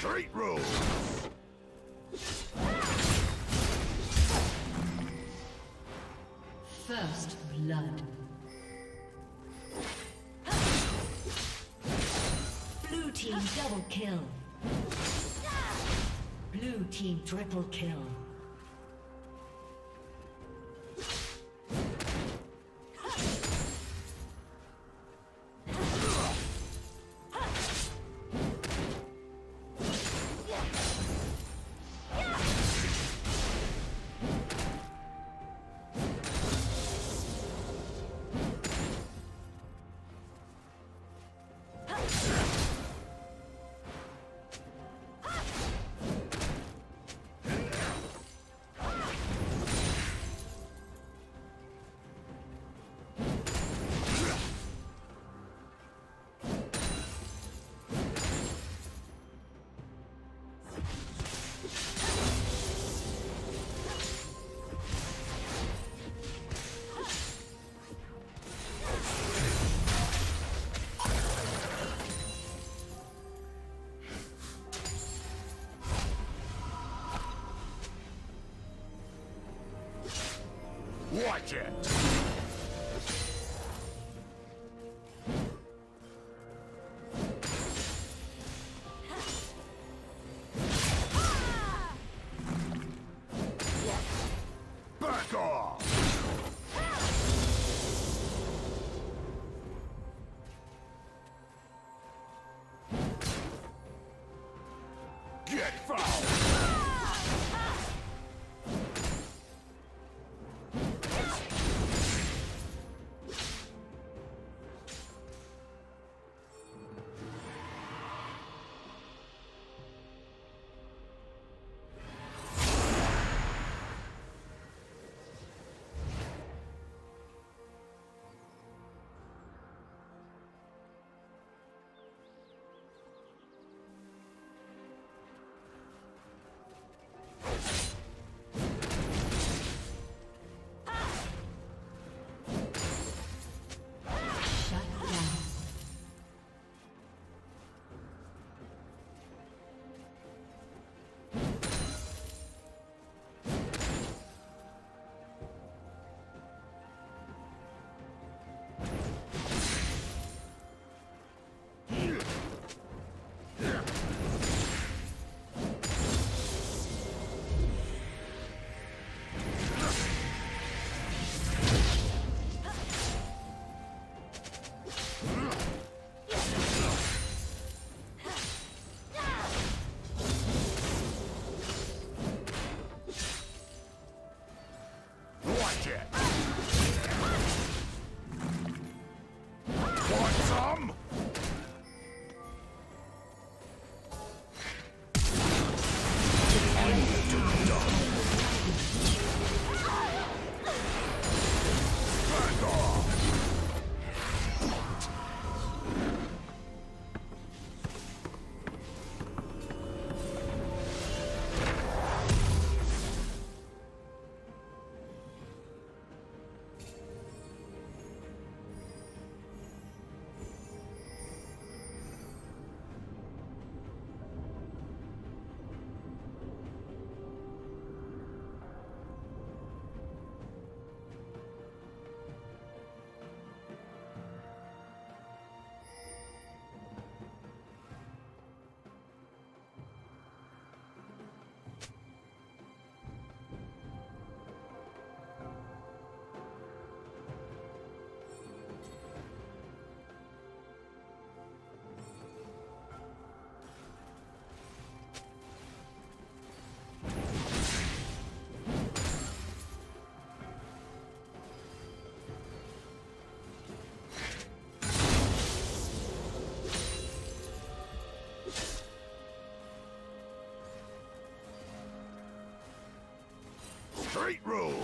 Straight road. First blood. Blue team double kill. Blue team triple kill. Watch it! Great rules!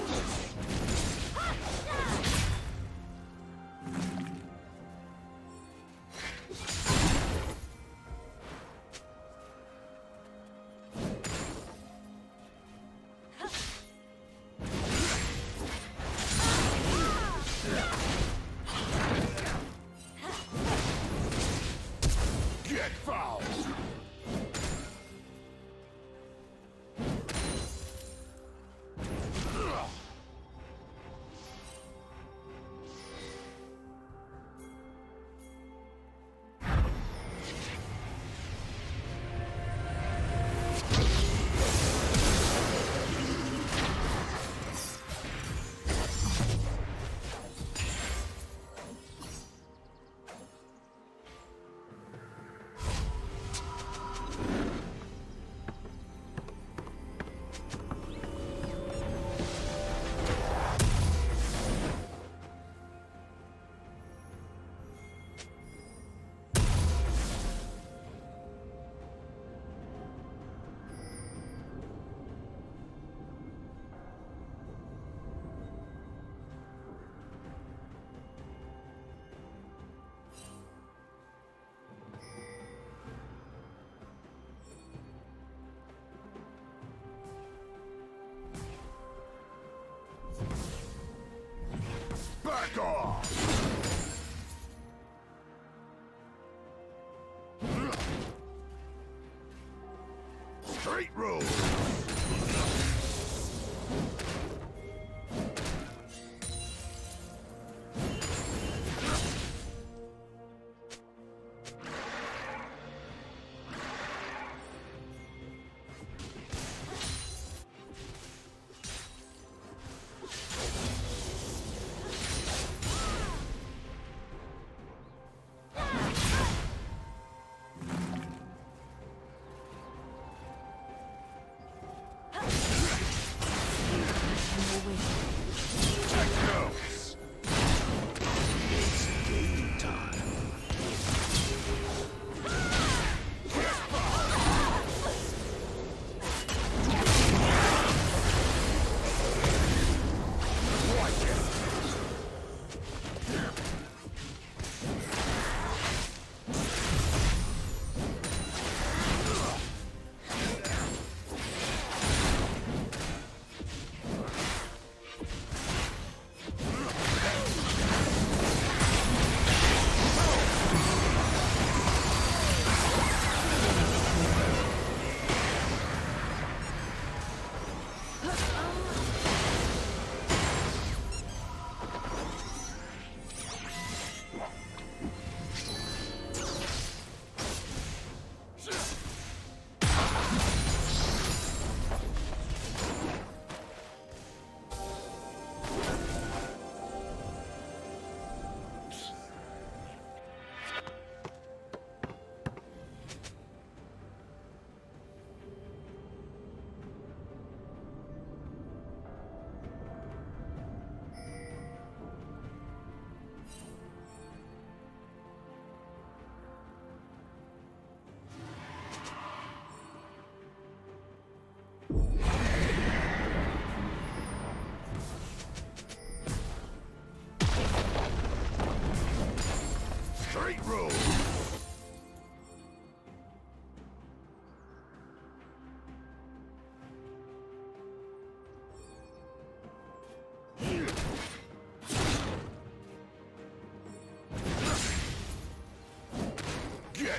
Back off! Straight road! Straight road! Get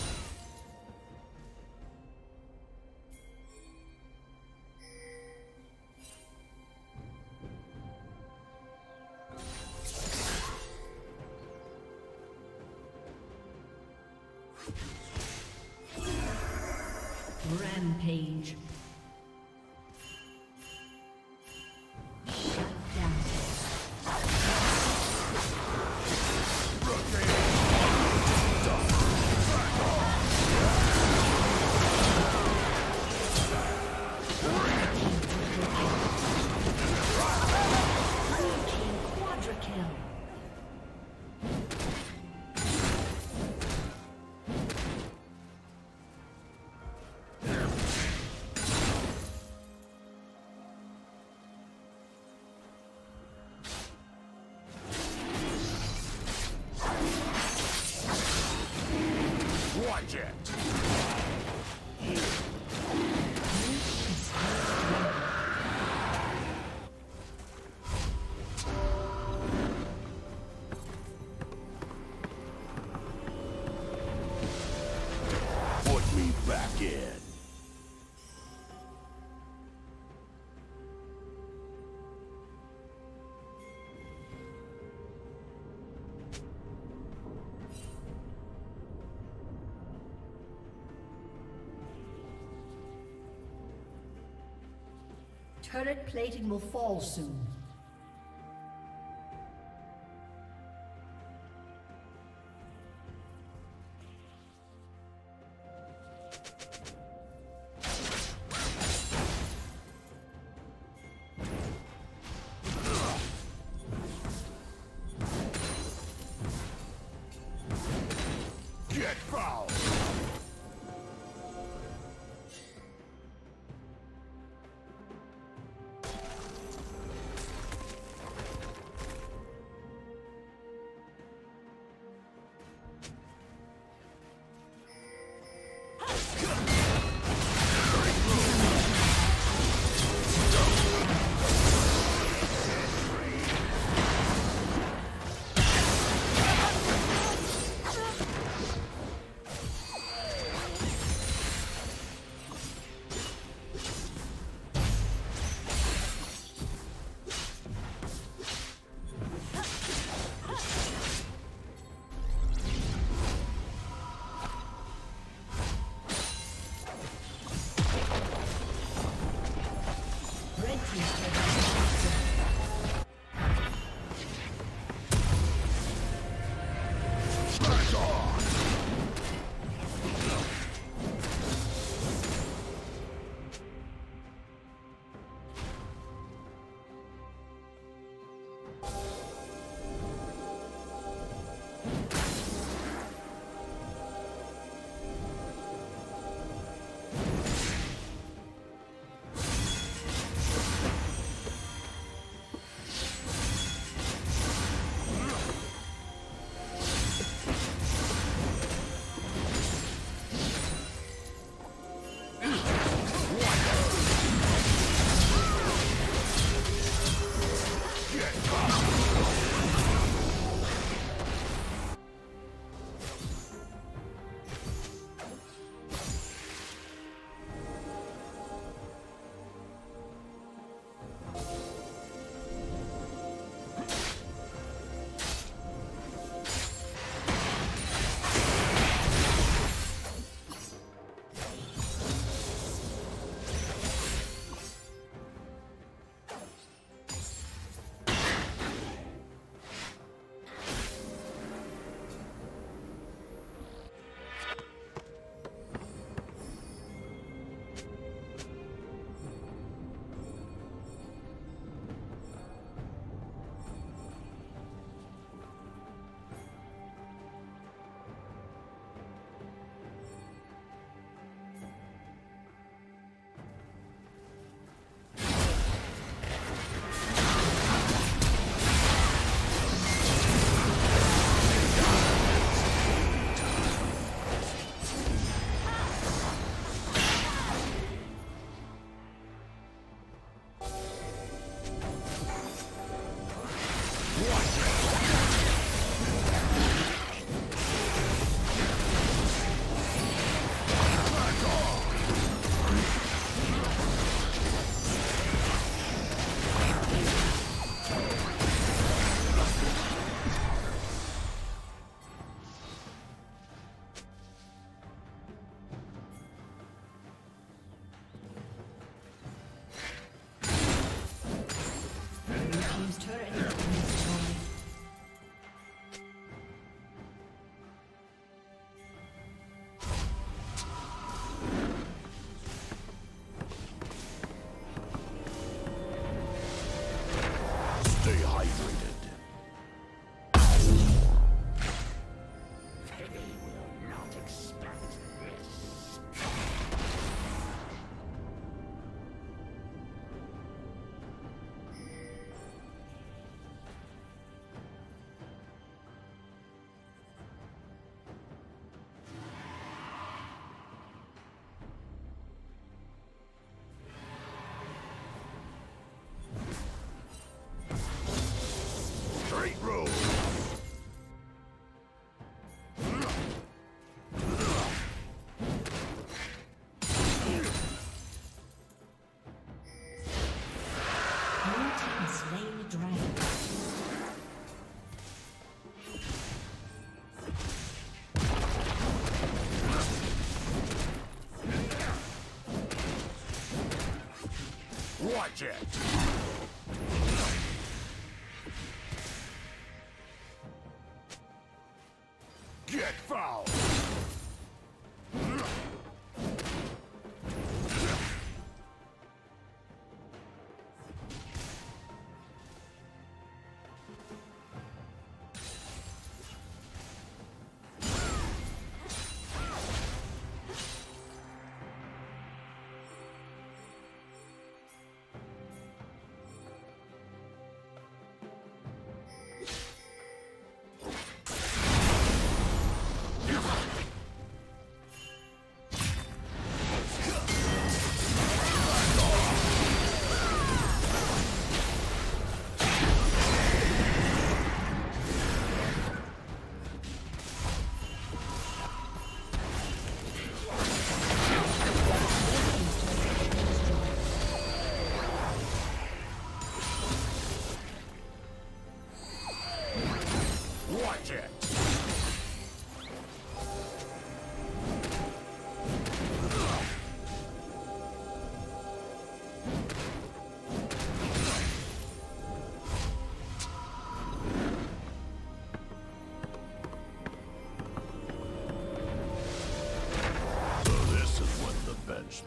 Rampage. project. Put me back in. Turret plating will fall soon. Watch it! Get foul!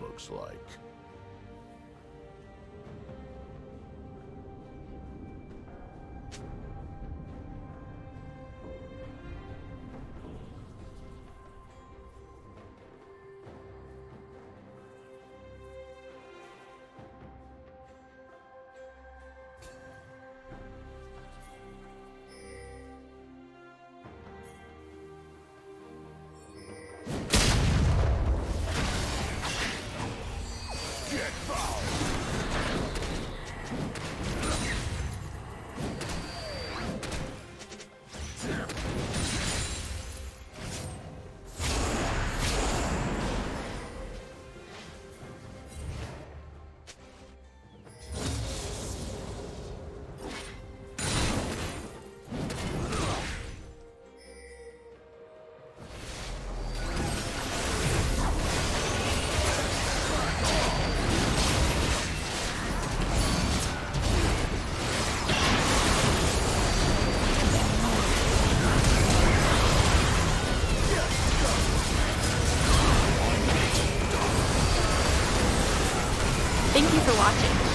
Looks like. Thank you for watching.